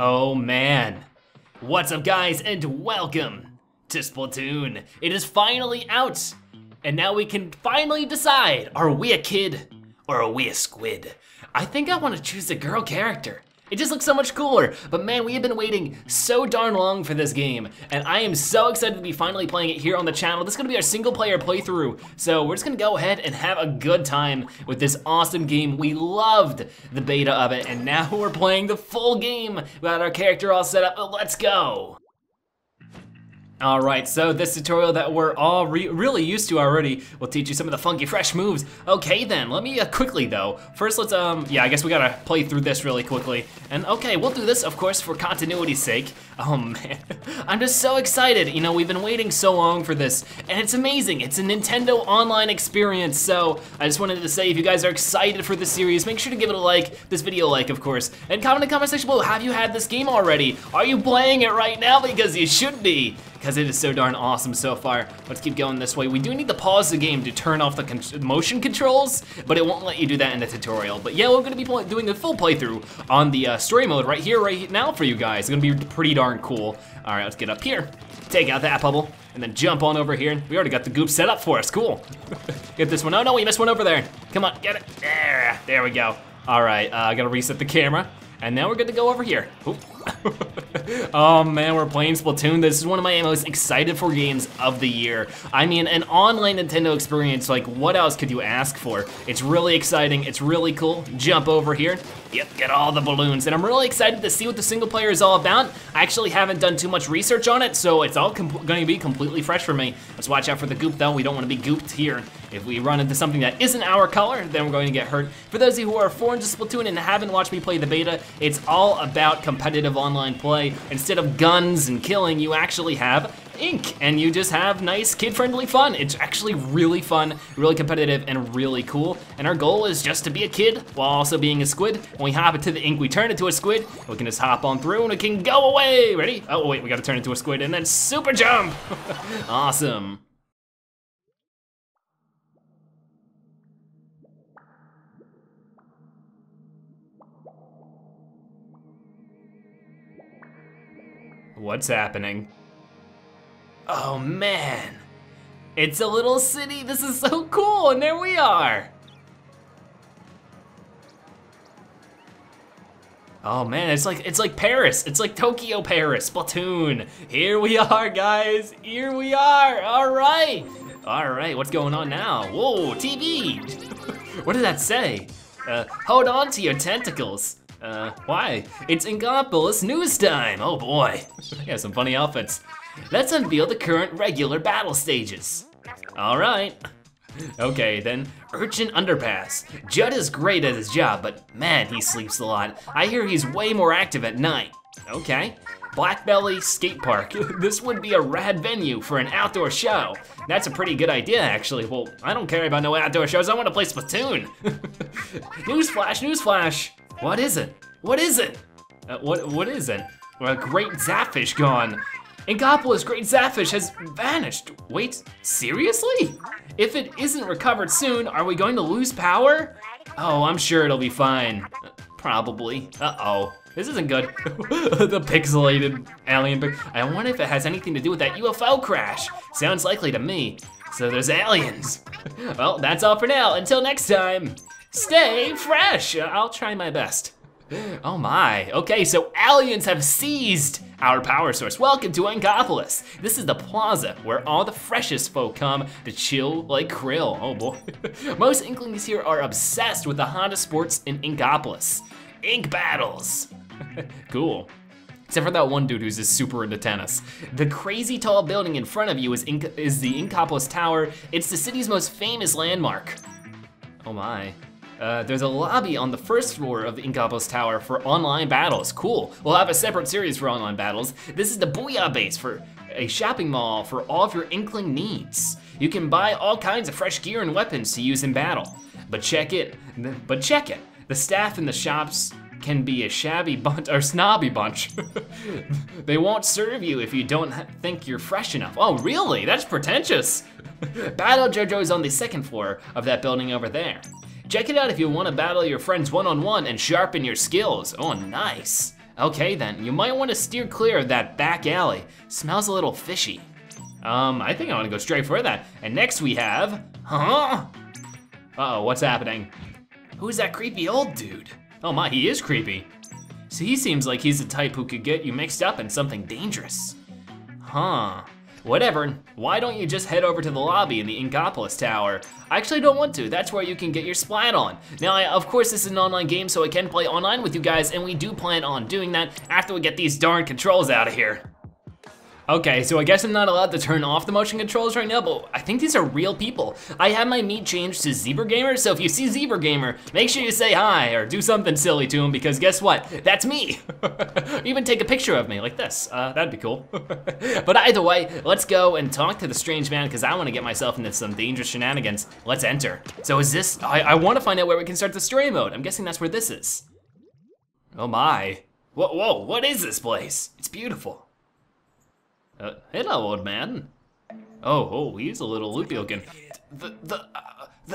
Oh man. What's up guys, and welcome to Splatoon. It is finally out, and now we can finally decide, are we a kid or are we a squid? I think I want to choose a girl character. It just looks so much cooler, but man, we have been waiting so darn long for this game, and I am so excited to be finally playing it here on the channel. This is gonna be our single player playthrough, so we're just gonna go ahead and have a good time with this awesome game. We loved the beta of it, and now we're playing the full game. We got our character all set up, but let's go. All right, so this tutorial that we're all really used to already will teach you some of the funky fresh moves. Okay then, let me quickly though. First let's, yeah, I guess we gotta play through this really quickly. And okay, we'll do this of course for continuity's sake. Oh man, I'm just so excited. You know, we've been waiting so long for this and it's amazing. It's a Nintendo online experience. So I just wanted to say if you guys are excited for this series, make sure to give it a like, this video a like of course, and comment in the comment section below, have you had this game already? Are you playing it right now? Because you should be. Because it is so darn awesome so far. Let's keep going this way. We do need to pause the game to turn off the motion controls, but it won't let you do that in the tutorial. But yeah, we're gonna be doing a full playthrough on the story mode right here, right now for you guys. It's gonna be pretty darn cool. All right, let's get up here, take out that bubble, and then jump on over here. We already got the goop set up for us, cool. Get this one, oh no, we missed one over there. Come on, get it, there we go. All right, I gotta reset the camera. And now we're good to go over here. Oh man, we're playing Splatoon. This is one of my most excited for games of the year. I mean, an online Nintendo experience, like what else could you ask for? It's really exciting, it's really cool. Jump over here. Yep, get all the balloons. And I'm really excited to see what the single player is all about. I actually haven't done too much research on it, so it's all gonna be completely fresh for me. Let's watch out for the goop though. We don't wanna be gooped here. If we run into something that isn't our color, then we're going to get hurt. For those of you who are foreign to Splatoon and haven't watched me play the beta, it's all about competitive online play. Instead of guns and killing, you actually have ink, and you just have nice kid-friendly fun. It's actually really fun, really competitive, and really cool. And our goal is just to be a kid while also being a squid. When we hop into the ink, we turn into a squid. We can just hop on through and it can go away. Ready? Oh wait, we gotta turn into a squid and then super jump. Awesome. What's happening? Oh man, it's a little city. This is so cool, and there we are. Oh man, it's like Paris. It's like Tokyo, Paris, Splatoon. Here we are, guys. Here we are. All right. What's going on now? Whoa, TV. What did that say? Hold on to your tentacles. Why? It's Inkopolis news time. Oh boy, yeah, some funny outfits. Let's unveil the current regular battle stages. All right. Okay then, Urchin Underpass. Judd is great at his job, but man, he sleeps a lot. I hear he's way more active at night. Okay. Black Belly Skate Park. This would be a rad venue for an outdoor show. That's a pretty good idea, actually. Well, I don't care about no outdoor shows. I want to play Splatoon. Newsflash, newsflash. What is it? What is it? What is it? Well, Great Zapfish gone. Inkopolis Great Zapfish has vanished. Wait, seriously? If it isn't recovered soon, are we going to lose power? Oh, I'm sure it'll be fine. Probably. Uh-oh. This isn't good. The pixelated alien pic. I wonder if it has anything to do with that UFO crash. Sounds likely to me. So there's aliens. Well, that's all for now. Until next time, stay fresh. I'll try my best. Oh my. Okay, so aliens have seized our power source. Welcome to Inkopolis. This is the plaza where all the freshest folk come to chill like krill. Oh boy. Most Inklings here are obsessed with the hottest sports in Inkopolis. Ink battles. Cool. Except for that one dude who's just super into tennis. The crazy tall building in front of you is the Inkopolis Tower. It's the city's most famous landmark. Oh my. There's a lobby on the first floor of the Inkopolis Tower for online battles. Cool. We'll have a separate series for online battles. This is the Booyah Base, for a shopping mall for all of your Inkling needs. You can buy all kinds of fresh gear and weapons to use in battle. But check it. The staff in the shops can be a shabby bunch, or snobby bunch. They won't serve you if you don't think you're fresh enough. Oh, really? That's pretentious. Battle JoJo is on the second floor of that building over there. Check it out if you want to battle your friends one-on-one and sharpen your skills. Oh, nice. Okay then, you might want to steer clear of that back alley. Smells a little fishy. I think I want to go straight for that. And next we have, huh? Uh-oh, what's happening? Who's that creepy old dude? Oh my, he is creepy. So he seems like he's the type who could get you mixed up in something dangerous. Huh. Whatever, why don't you just head over to the lobby in the Inkopolis Tower? I actually don't want to, that's where you can get your splat on. Now, of course this is an online game, so I can play online with you guys, and we do plan on doing that after we get these darn controls out of here. Okay, so I guess I'm not allowed to turn off the motion controls right now, but I think these are real people. I have my meat changed to Zebra Gamer, so if you see Zebra Gamer, make sure you say hi or do something silly to him, because guess what? That's me. Even take a picture of me like this. That'd be cool. But either way, let's go and talk to the strange man, because I want to get myself into some dangerous shenanigans. Let's enter. So is this, I want to find out where we can start the story mode. I'm guessing that's where this is. Oh my. Whoa, what is this place? It's beautiful. Hello, old man. Oh, he's a little loopy looking. The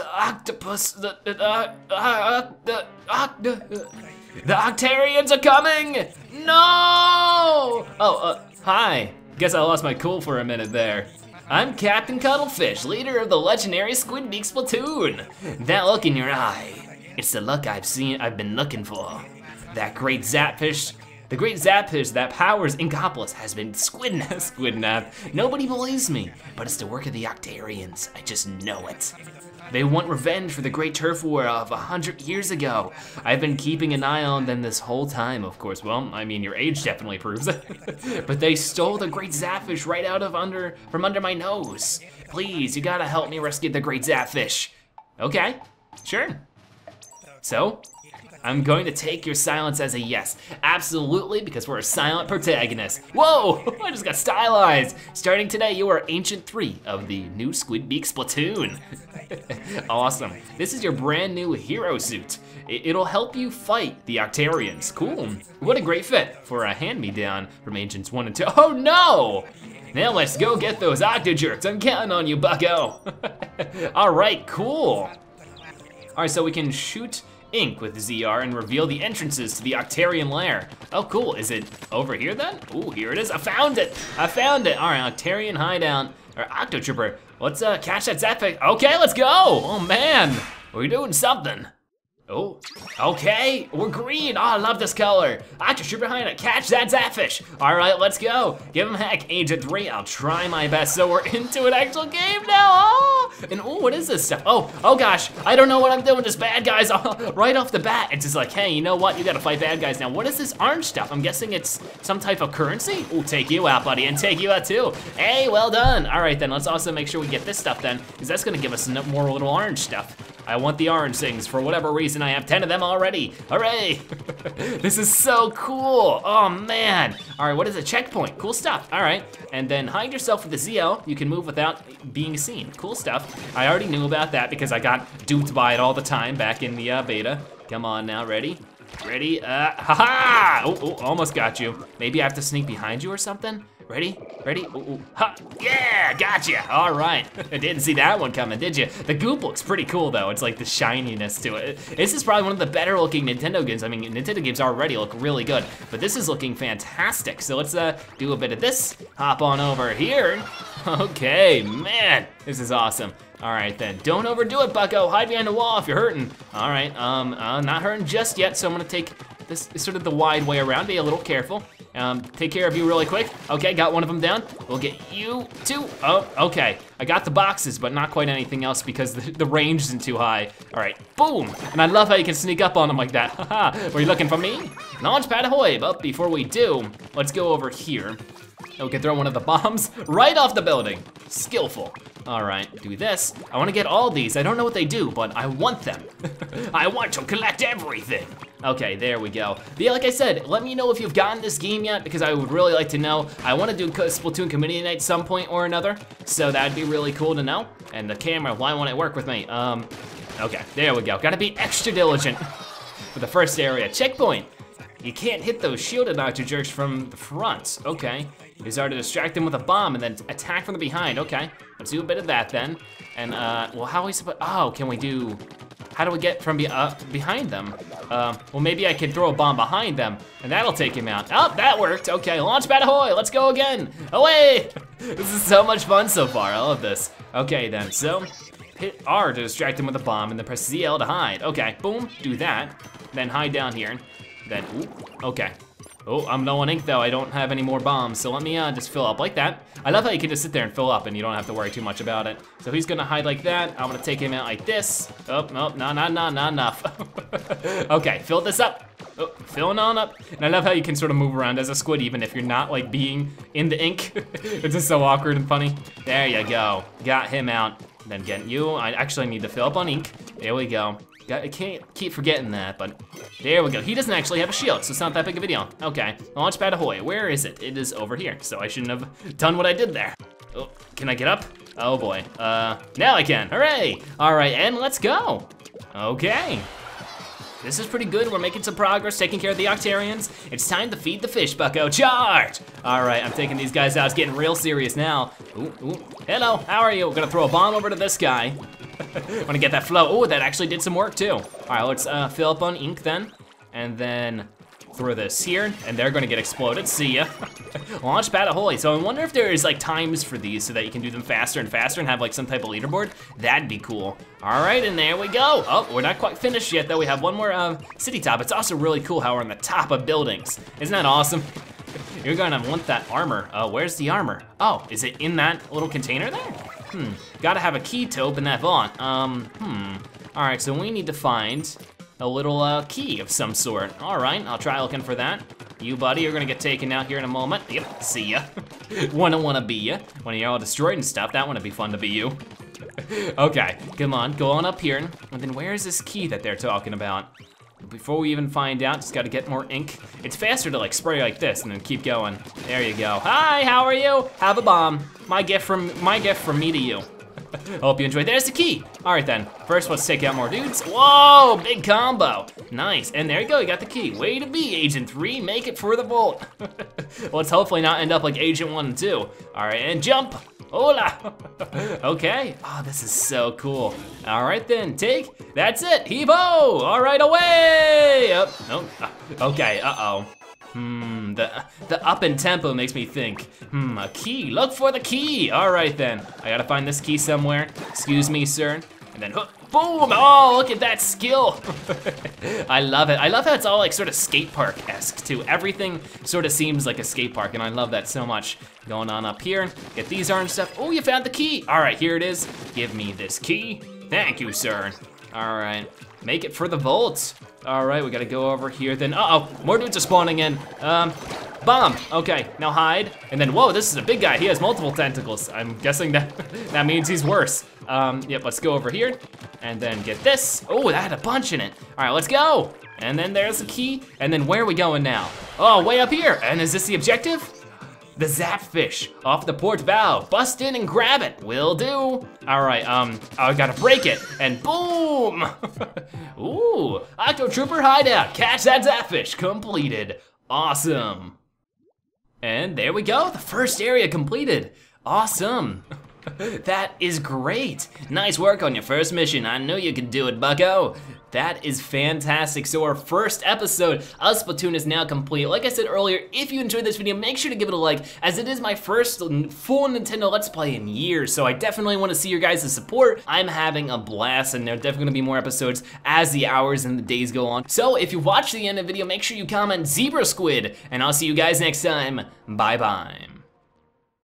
octopus, the Octarians are coming! No! Hi. Guess I lost my cool for a minute there. I'm Captain Cuttlefish, leader of the legendary Squidbeak Splatoon. That look in your eye, it's the look I've been looking for. That great Zapfish. The great Zapfish that powers Inkopolis has been squidnapped. Nobody believes me, but it's the work of the Octarians. I just know it. They want revenge for the Great Turf War of 100 years ago. I've been keeping an eye on them this whole time, of course. Well, I mean, your age definitely proves it. But they stole the Great Zapfish right out of from under my nose. Please, you gotta help me rescue the Great Zapfish. Okay, sure. So? I'm going to take your silence as a yes. Absolutely, because we're a silent protagonist. Whoa, I just got stylized. Starting today, you are Agent Three of the new Squidbeak Splatoon. Awesome, this is your brand new hero suit. It'll help you fight the Octarians. Cool, what a great fit for a hand-me-down from Agents 1 and 2. Oh no! Now let's go get those Octojerks. I'm counting on you, bucko. All right, cool. All right, so we can shoot ink with ZR and reveal the entrances to the Octarian Lair. Oh cool, is it over here then? Ooh, here it is, I found it. All right, Octarian Hideout, or OctoTrooper. Let's catch that Zapfish. Okay, let's go. Oh man, we're doing something. Oh, okay, we're green. Oh, I love this color. OctoTrooper Hideout, catch that Zapfish. All right, let's go. Give him heck, Agent 3, I'll try my best. So we're into an actual game now. Oh! And oh, what is this stuff? Oh gosh, I don't know what I'm doing, just bad guys right off the bat. It's just like, hey, you know what? You gotta fight bad guys now. What is this orange stuff? I'm guessing it's some type of currency? Oh, take you out, buddy, and take you out too. Hey, well done. All right then, let's also make sure we get this stuff then, because that's gonna give us more little orange stuff. I want the orange things for whatever reason. I have 10 of them already. Hooray! This is so cool. Oh man. All right, what is a checkpoint? Cool stuff. All right, and then hide yourself with the ZL. You can move without being seen. Cool stuff. I already knew about that because I got duped by it all the time back in the beta. Come on now, ready? Ready? Ha-ha! Oh, almost got you. Maybe I have to sneak behind you or something? Ready? Ready? Ooh, ooh. Ha! Yeah, gotcha! All right, I didn't see that one coming, did you? The goop looks pretty cool though. It's like the shininess to it. This is probably one of the better looking Nintendo games. I mean, Nintendo games already look really good, but this is looking fantastic. So let's do a bit of this. Hop on over here. Okay, man, this is awesome. All right then, don't overdo it, bucko. Hide behind the wall if you're hurting. All right, not hurting just yet, so I'm gonna take this sort of the wide way around, be a little careful. Take care of you really quick. Okay, got one of them down. We'll get you too. Oh, okay. I got the boxes, but not quite anything else because the range isn't too high. All right, boom. And I love how you can sneak up on them like that. Haha, were you looking for me? Launchpad ahoy, but before we do, let's go over here. Oh, we can throw one of the bombs right off the building. Skillful. All right, do this. I wanna get all these. I don't know what they do, but I want them. I want to collect everything. Okay, there we go. But yeah, like I said, let me know if you've gotten this game yet because I would really like to know. I wanna do Splatoon Community Night some point or another, so that'd be really cool to know. And the camera, why won't it work with me? Okay, there we go. Gotta be extra diligent for the first area. Checkpoint. You can't hit those shielded Octojerks from the front. Okay, these are to distract them with a bomb and then attack from the behind. Okay, let's do a bit of that then. And well, how are we supposed, oh, can we do, How do we get from behind them? Well, maybe I can throw a bomb behind them, and that'll take him out. Oh, that worked. Okay, launch pad ahoy. Let's go again. Away! This is so much fun so far. I love this. Okay, then. So, hit R to distract him with a bomb, and then press ZL to hide. Okay, boom. Do that. Then hide down here. Then, ooh, okay. Oh, I'm low on ink though. I don't have any more bombs, so let me just fill up like that. I love how you can just sit there and fill up and you don't have to worry too much about it. So he's gonna hide like that. I'm gonna take him out like this. Oh, no, no, no, no, not enough. Okay, fill this up. Oh, filling on up. And I love how you can sort of move around as a squid even if you're not like being in the ink. It's just so awkward and funny. There you go. Got him out. Then getting you. I actually need to fill up on ink. There we go. I can't keep forgetting that, but there we go. He doesn't actually have a shield, so it's not that big of a deal. Okay, launchpad ahoy, where is it? It is over here, so I shouldn't have done what I did there. Oh, can I get up? Oh boy, now I can, hooray! All right, and let's go. Okay, this is pretty good. We're making some progress, taking care of the Octarians. It's time to feed the fish, bucko, charge! All right, I'm taking these guys out. It's getting real serious now. Ooh, ooh. Hello, how are you? We're gonna throw a bomb over to this guy. Wanna get that flow. Oh, that actually did some work too. All right, let's fill up on ink then, and then throw this here, and they're gonna get exploded, see ya. Launch pad ahoy. So I wonder if there is like times for these so that you can do them faster and faster and have like some type of leaderboard. That'd be cool. All right, and there we go. Oh, we're not quite finished yet though. We have one more city top. It's also really cool how we're on the top of buildings. Isn't that awesome? You're gonna want that armor. Where's the armor? Oh, is it in that little container there? Gotta have a key to open that vault. All right, so we need to find a little key of some sort. All right, I'll try looking for that. You, buddy, you're gonna get taken out here in a moment. Yep, see ya. Wanna be ya. When you're all destroyed and stuff, that wouldn't be fun to be you. Okay, come on, go on up here. And then where is this key that they're talking about? Before we even find out, just gotta get more ink. It's faster to like spray like this and then keep going. There you go. Hi, how are you? Have a bomb. My gift from me to you. Hope you enjoyed. There's the key. All right then. First, let's take out more dudes. Whoa, big combo. Nice. And there you go. You got the key. Way to be, Agent 3. Make it for the vault. Let's hopefully not end up like Agent 1 and 2. All right, and jump. Hola. Okay. Oh, this is so cool. All right then, take. That's it. Heave-ho. All right, away. Oh, oh. Okay. Uh-oh. The up and tempo makes me think. A key. Look for the key. All right then. I gotta find this key somewhere. Excuse me, sir. And then boom. Oh, look at that skill. I love it. I love how it's all like sort of skate park-esque too. Everything sort of seems like a skate park, and I love that so much. Going on up here, get these orange stuff. Oh, you found the key. All right, here it is. Give me this key. Thank you, sir. All right, make it for the vault. All right, we gotta go over here then. Uh-oh, more dudes are spawning in. Bomb, okay, now hide. And then, whoa, this is a big guy. He has multiple tentacles. I'm guessing that means he's worse. Yep, let's go over here and then get this. Oh, that had a bunch in it. All right, let's go. And then there's the key. And then where are we going now? Oh, way up here. And is this the objective? The Zapfish, off the port bow. Bust in and grab it, will do. All right, I gotta break it, and boom! Ooh, OctoTrooper Hideout, catch that Zapfish, completed, awesome. And there we go, the first area completed, awesome. That is great. Nice work on your first mission. I knew you could do it, bucko. That is fantastic. So our first episode of Splatoon is now complete. Like I said earlier, if you enjoyed this video, make sure to give it a like, as it is my first full Nintendo Let's Play in years. So I definitely want to see your guys' support. I'm having a blast, and there are definitely gonna be more episodes as the hours and the days go on. So if you watch the end of the video, make sure you comment Zebra Squid, and I'll see you guys next time. Bye-bye.